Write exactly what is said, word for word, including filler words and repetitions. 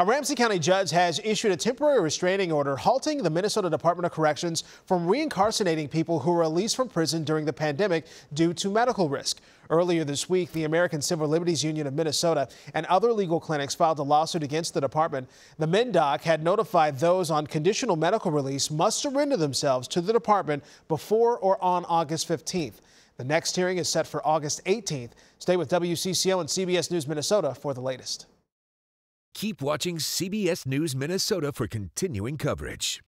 A Ramsey County judge has issued a temporary restraining order halting the Minnesota Department of Corrections from reincarcerating people who were released from prison during the pandemic due to medical risk. Earlier this week, the American Civil Liberties Union of Minnesota and other legal clinics filed a lawsuit against the department. The MnDoc had notified those on conditional medical release must surrender themselves to the department before or on August fifteenth. The next hearing is set for August eighteenth. Stay with W C C O and C B S News Minnesota for the latest. Keep watching C B S News Minnesota for continuing coverage.